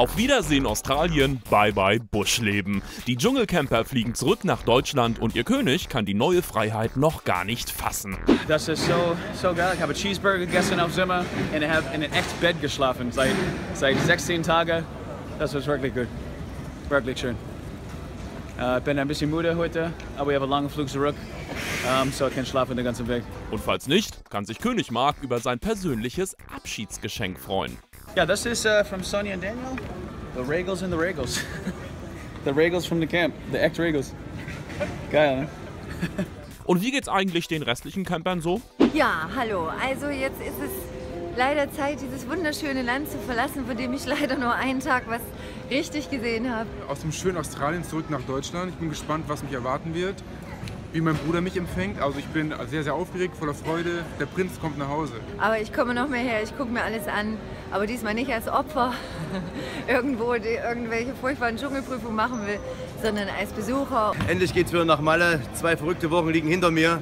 Auf Wiedersehen Australien, bye bye Buschleben. Die Dschungelcamper fliegen zurück nach Deutschland und ihr König kann die neue Freiheit noch gar nicht fassen. Das ist so geil. Ich habe einen Cheeseburger gegessen auf Zimmer und habe in einem echten Bett geschlafen seit 16 Tagen. Das ist wirklich gut, wirklich schön. Ich bin ein bisschen müde heute, aber ich habe einen langen Flug zurück, so ich kann schlafen den ganzen Weg. Und falls nicht, kann sich König Marc über sein persönliches Abschiedsgeschenk freuen. Ja, das ist von Sonja und Daniel. The Regals and the Regals. The Regals from the camp. The echt Regals. Geil, ne? Und wie geht's eigentlich den restlichen Campern so? Ja, hallo. Also jetzt ist es leider Zeit, dieses wunderschöne Land zu verlassen, von dem ich leider nur einen Tag was richtig gesehen habe. Aus dem schönen Australien zurück nach Deutschland. Ich bin gespannt, was mich erwarten wird, wie mein Bruder mich empfängt. Also ich bin sehr, sehr aufgeregt, voller Freude. Der Prinz kommt nach Hause. Aber ich komme noch mehr her, ich gucke mir alles an. Aber diesmal nicht als Opfer irgendwo irgendwelche furchtbaren Dschungelprüfungen machen will, sondern als Besucher. Endlich geht's wieder nach Malle. 2 verrückte Wochen liegen hinter mir.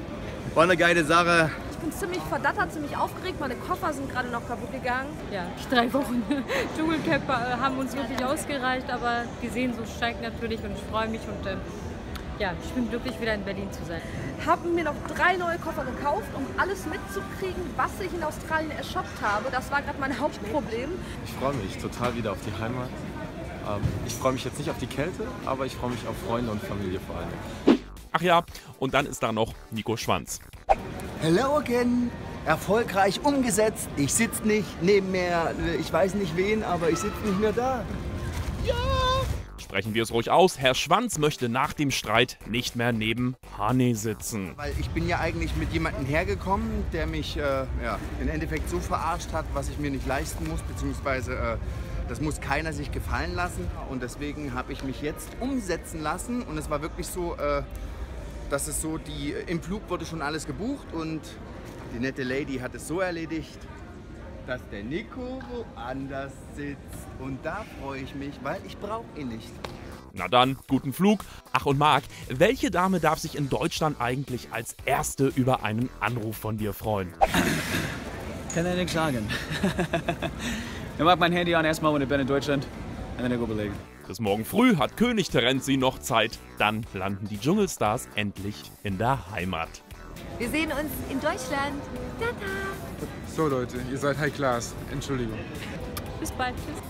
War eine geile Sache. Ich bin ziemlich verdattert, ziemlich aufgeregt. Meine Koffer sind gerade noch kaputt gegangen. Ja, 3 Wochen Dschungelcamper haben uns wirklich ausgereicht, aber die Sehnsucht steigt natürlich und ich freue mich und ja, ich bin glücklich, wieder in Berlin zu sein. Haben mir noch 3 neue Koffer gekauft, um alles mitzukriegen, was ich in Australien ershoppt habe. Das war gerade mein Hauptproblem. Ich freue mich total wieder auf die Heimat. Ich freue mich jetzt nicht auf die Kälte, aber ich freue mich auf Freunde und Familie vor allem. Ach ja, und dann ist da noch Nico Schwanz. Hello again. Erfolgreich umgesetzt. Ich sitze nicht neben mir, ich weiß nicht wen, aber ich sitze nicht mehr da. Ja! Sprechen wir es ruhig aus, Herr Schwanz möchte nach dem Streit nicht mehr neben Hanni sitzen. Weil ich bin ja eigentlich mit jemandem hergekommen, der mich im Endeffekt so verarscht hat, was ich mir nicht leisten muss, beziehungsweise das muss keiner sich gefallen lassen. Und deswegen habe ich mich jetzt umsetzen lassen und es war wirklich so, dass es so, im Flug wurde schon alles gebucht und die nette Lady hat es so erledigt, dass der Nico woanders sitzt. Und da freue ich mich, weil ich brauche ihn nicht. Na dann, guten Flug. Ach und Marc, welche Dame darf sich in Deutschland eigentlich als erste über einen Anruf von dir freuen? Kann ich nichts sagen. Ich mach mein Handy an erstmal und ich bin in Deutschland. Und dann ich überlege. Bis morgen früh hat König Terenzi noch Zeit. Dann landen die Dschungelstars endlich in der Heimat. Wir sehen uns in Deutschland. Tata. So Leute, ihr seid High Class. Entschuldigung. Bis bald. Tschüss.